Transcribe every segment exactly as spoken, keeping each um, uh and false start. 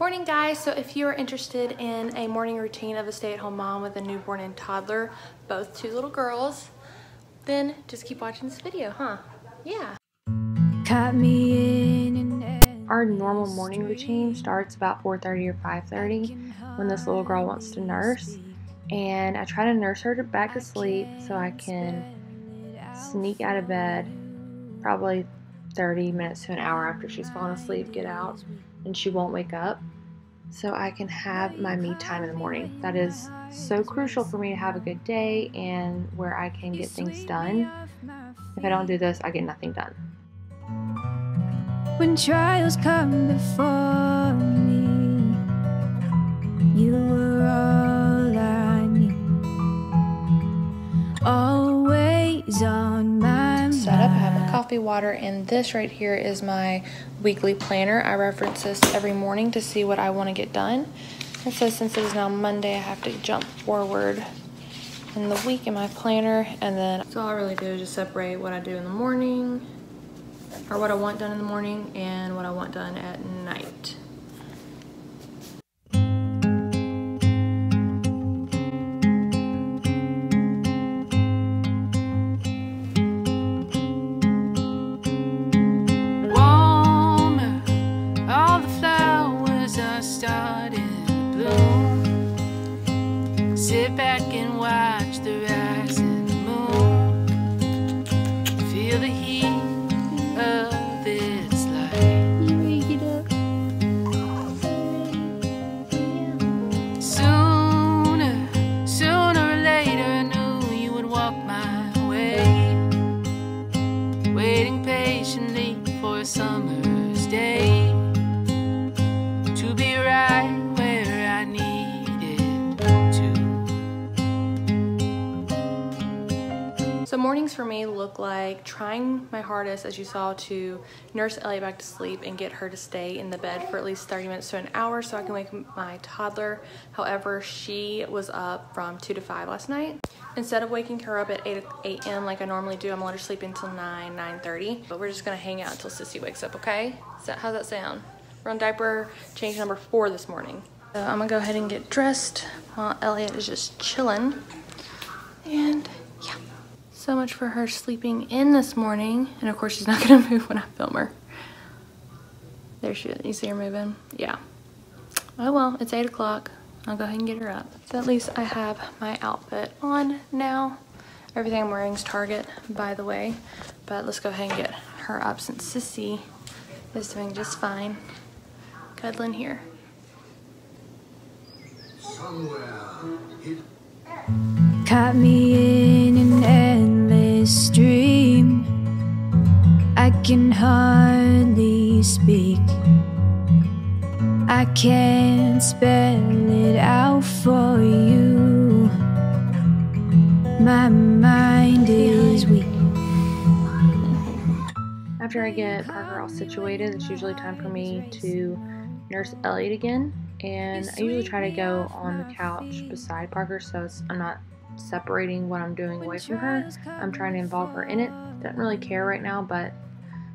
Morning guys, so if you are interested in a morning routine of a stay-at-home mom with a newborn and toddler, both two little girls, then just keep watching this video, huh? Yeah. Cut me in and our normal morning routine starts about four thirty or five thirty when this little girl wants to nurse, and I try to nurse her back to sleep so I can sneak out of bed probably thirty minutes to an hour after she's fallen asleep, get out, and she won't wake up, so I can have my me time in the morning. That is so crucial for me to have a good day and where I can get things done. If I don't do this, I get nothing done. When trials come before me, you were all I knew, always on my set up. I have my coffee, water, and this right here is my weekly planner. I reference this every morning to see what I want to get done. And so since it is now Monday, I have to jump forward in the week in my planner. And then, so all I really do is just separate what I do in the morning, or what I want done in the morning, and what I want done at night. Sit back and watch the rise and the moon. Feel the heat of this light. You make it up. Sooner, sooner or later, I knew you would walk my way. Waiting patiently for a summer's day to be right. So mornings for me look like trying my hardest, as you saw, to nurse Ellie back to sleep and get her to stay in the bed for at least thirty minutes to an hour so I can wake my toddler. However, she was up from two to five last night. Instead of waking her up at eight a m like I normally do, I'm gonna let her sleep until nine, nine thirty. But we're just gonna hang out until Sissy wakes up, okay? So how's that sound? We're on diaper change number four this morning. So I'm gonna go ahead and get dressed while Elliot is just chilling. And yeah. So much for her sleeping in this morning. And of course she's not gonna move when I film her. There she is, you see her moving? Yeah. Oh well, it's eight o'clock. I'll go ahead and get her up. So at least I have my outfit on now. Everything I'm wearing is Target, by the way. But let's go ahead and get her up since Sissy is doing just fine. Cuddling here. Somewhere. Caught me in an endless dream. I can hardly speak. I can't spell it out for you. My mind is weak. After I get Parker all situated, it's usually time for me to nurse Elliot again. And I usually try to go on the couch beside Parker so it's, I'm not separating what I'm doing away from her. I'm trying to involve her in it. Don't really care right now, but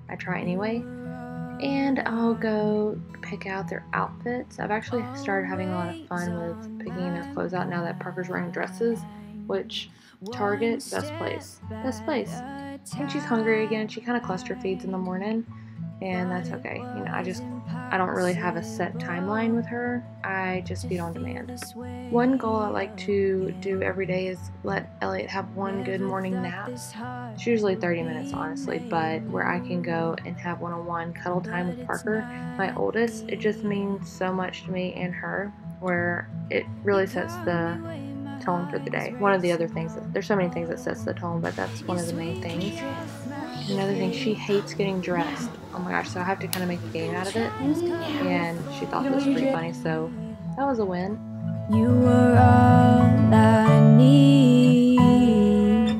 I try anyway. And I'll go pick out their outfits. I've actually started having a lot of fun with picking their clothes out now that Parker's wearing dresses, which Target, best place, best place. And she's hungry again. She kind of cluster feeds in the morning. And that's okay. You know, I just, I don't really have a set timeline with her. I just feed on demand. One goal I like to do every day is let Elliot have one good morning nap. It's usually thirty minutes, honestly, but where I can go and have one-on-one cuddle time with Parker, my oldest. It just means so much to me and her, where it really sets the tone for the day. One of the other things, that, there's so many things that sets the tone, but that's one of the main things. Another thing, she hates getting dressed. Oh my gosh, so I have to kind of make a game out of it. And she thought this was pretty funny, so that was a win. You were all I need.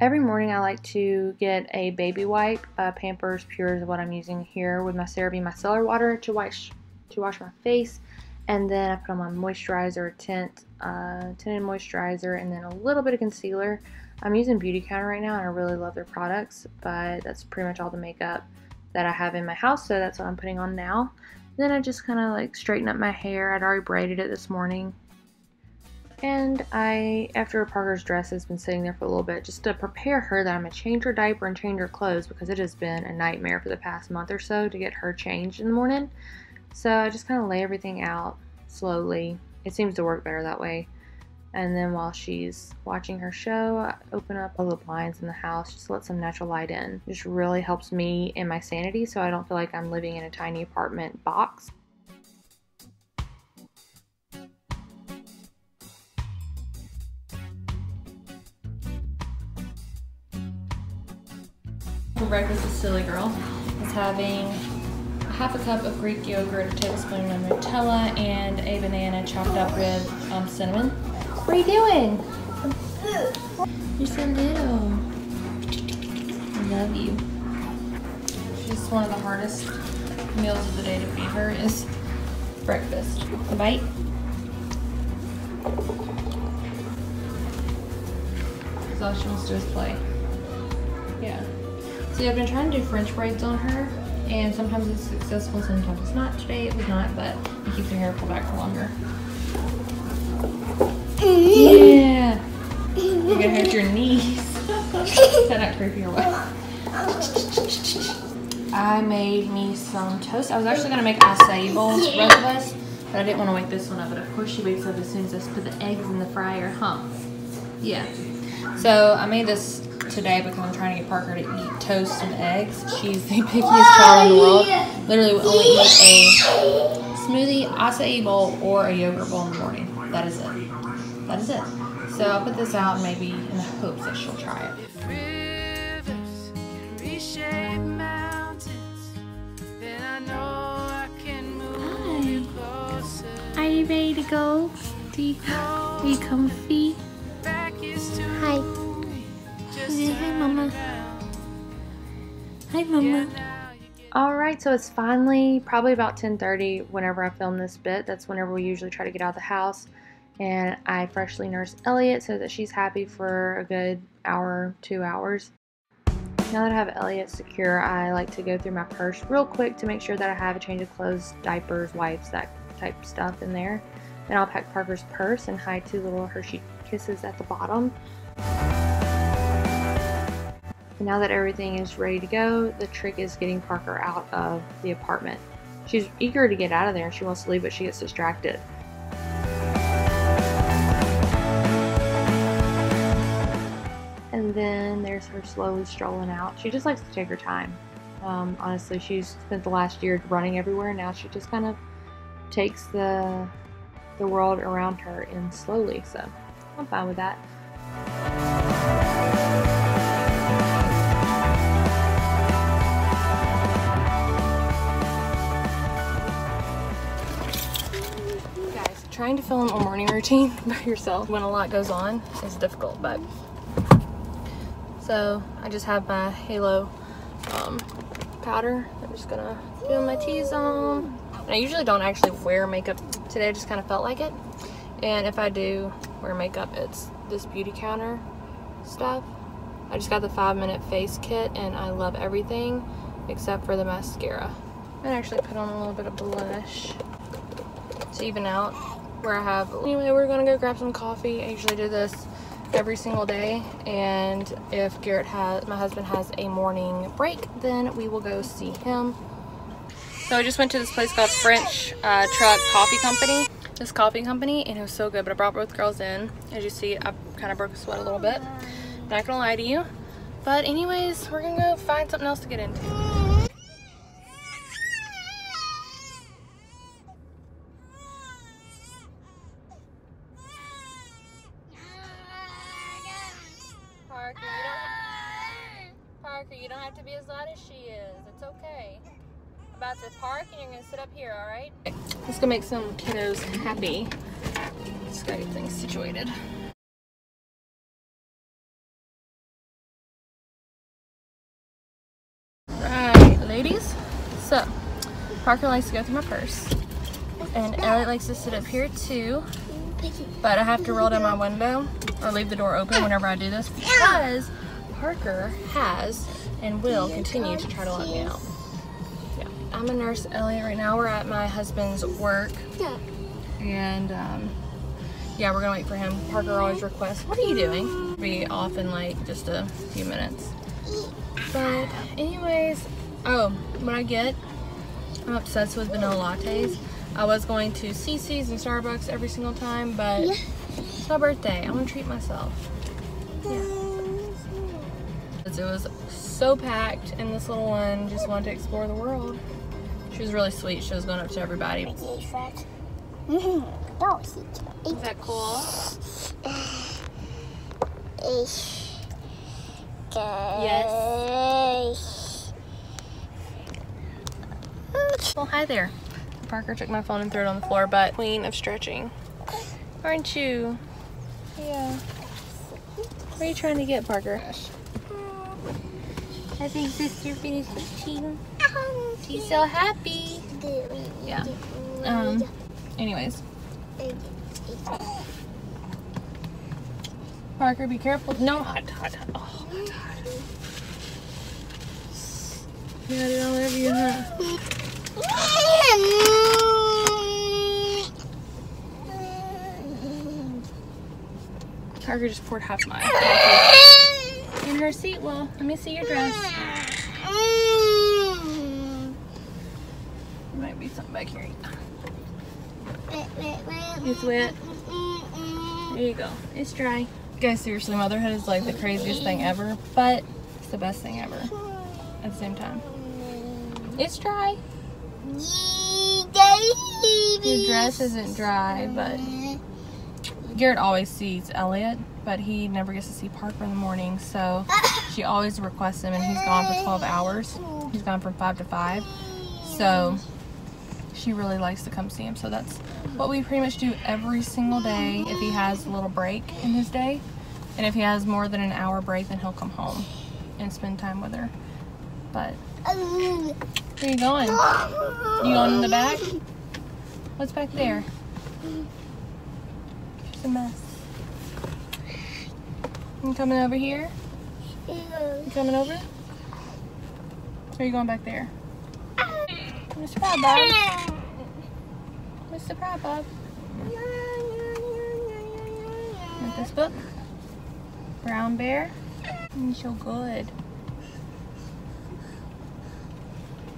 Every morning I like to get a baby wipe. Uh, Pampers Pure is what I'm using here with my CeraVe Micellar Water to wash, to wash my face. And then I put on my moisturizer, tint, uh, tinted moisturizer, and then a little bit of concealer. I'm using Beauty Counter right now, and I really love their products, but that's pretty much all the makeup that I have in my house, so that's what I'm putting on now. Then I just kind of like straighten up my hair. I'd already braided it this morning. And I, after Parker's dress has been sitting there for a little bit, just to prepare her that I'm going to change her diaper and change her clothes, because it has been a nightmare for the past month or so to get her changed in the morning. So I just kind of lay everything out slowly. It seems to work better that way. And then while she's watching her show, I open up all the blinds in the house, just let some natural light in. It just really helps me in my sanity, so I don't feel like I'm living in a tiny apartment box. For breakfast, a silly girl is having half a cup of Greek yogurt, a tablespoon of Nutella, and a banana chopped up with um, cinnamon. What are you doing? You're so little. I love you. Just one of the hardest meals of the day to feed her is breakfast. A bite. Because all she wants to do is play. Yeah. See, I've been trying to do French braids on her, and sometimes it's successful, sometimes it's not. Today it was not, but it keeps her hair pulled back for longer. Yeah! You're gonna hurt your knees. Is that not creepy or what? I made me some toast. I was actually gonna make acai bowls for both of us, but I didn't want to wake this one up, but of course she wakes up as soon as I put the eggs in the fryer, huh? Yeah. So I made this today because I'm trying to get Parker to eat toast and eggs. She's the pickiest child in the world. Literally will only eat a smoothie, acai bowl, or a yogurt bowl in the morning. That is it. That is it. So I'll put this out maybe in the hopes that she'll try it. If rivers can reshape mountains, then I know I can move you closer. Are you ready to go? Do you, are you comfy? Hi. Hi, Mama. Hi, Mama. Alright, so it's finally probably about ten thirty whenever I film this bit. That's whenever we usually try to get out of the house. And I freshly nurse Elliot so that she's happy for a good hour, two hours. Now that I have Elliot secure, I like to go through my purse real quick to make sure that I have a change of clothes, diapers, wipes, that type of stuff in there. Then I'll pack Parker's purse and hide two little Hershey Kisses at the bottom. And now that everything is ready to go, the trick is getting Parker out of the apartment. She's eager to get out of there and she wants to leave, but she gets distracted. And then there's her slowly strolling out. She just likes to take her time. Um, honestly, she's spent the last year running everywhere, and now she just kind of takes the, the world around her in slowly, so I'm fine with that. Trying to film a morning routine by yourself when a lot goes on is difficult, but so I just have my Halo um, powder. I'm just gonna do my T-zone. And I usually don't actually wear makeup today. I just kind of felt like it. And if I do wear makeup, it's this Beauty Counter stuff. I just got the five minute face kit and I love everything except for the mascara. I actually put on a little bit of blush to even out where I have. Anyway, we're gonna go grab some coffee. I usually do this every single day, and if Garrett has, my husband has a morning break, then we will go see him. So I just went to this place called French uh, Truck Coffee Company. This coffee company, and it was so good, but I brought both girls in. As you see, I kind of broke a sweat a little bit. Not gonna lie to you. But anyways, we're gonna go find something else to get into. You don't have to be as loud as she is. It's okay. I'm about to park and you're going to sit up here, all right? Let's go make some kiddos happy. Just got to get things situated. All right, ladies. So, Parker likes to go through my purse. And Elliot likes to sit up here too. But I have to roll down my window or leave the door open whenever I do this, because Parker has and will continue to try to let me out. I'm a nurse, Ellie. Right now we're at my husband's work. Yeah. And um, yeah, we're gonna wait for him. Parker always requests, what are you doing? Be off in like just a few minutes. But anyways, oh, what I get, I'm obsessed with vanilla lattes. I was going to C C's and Starbucks every single time, but it's my birthday. I want to treat myself. Yeah. It was so packed, and this little one just wanted to explore the world. She was really sweet. She was going up to everybody. Is that cool? Yes. Well, hi there. Parker took my phone and threw it on the floor, but queen of stretching. Aren't you? Yeah. What are you trying to get, Parker? I think sister finished eating. She's so happy. Yeah. Um, anyways. Parker, be careful. No, hot, hot, hot. Oh, hot, hot. You got it all over you, huh? Parker just poured half mine in her seat. Well, let me see your dress. There might be something back here. It's wet. There you go. It's dry. Guys, seriously, motherhood is like the craziest thing ever, but it's the best thing ever at the same time. It's dry. Your dress isn't dry, but Garrett always sees Elliot, but he never gets to see Parker in the morning, so she always requests him, and he's gone for twelve hours. He's gone from five to five, so she really likes to come see him. So that's what we pretty much do every single day if he has a little break in his day, and if he has more than an hour break, then he'll come home and spend time with her. But where are you going? You going in the back? What's back there? It's a mess. You coming over here? You coming over? Or are you going back there? Mister Proud Bob. Mister Proud Bob. With this book? Brown Bear? You're so good.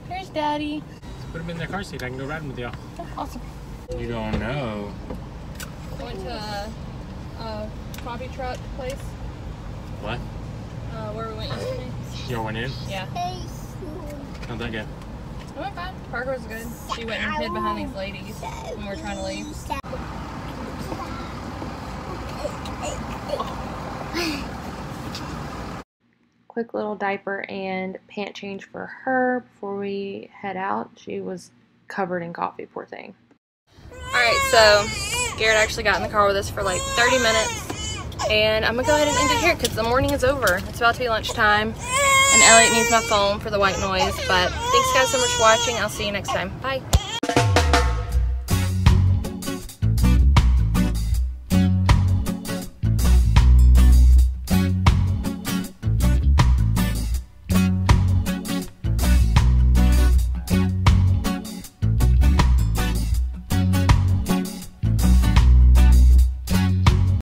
Here's Daddy. Let's put him in the car seat. I can go riding with y'all. Oh, awesome. You don't know. I went to a, a coffee truck place. What? Uh, where we went yesterday. Y'all went in? Yeah. How'd that go? It went fine. Parker was good. She went and hid behind these ladies when we were trying to leave. Quick little diaper and pant change for her before we head out. She was covered in coffee, poor thing. Alright, so Garrett actually got in the car with us for like thirty minutes, and I'm gonna go ahead and end it here because the morning is over. It's about to be lunchtime, and Elliot needs my phone for the white noise. But thanks guys so much for watching. I'll see you next time. Bye.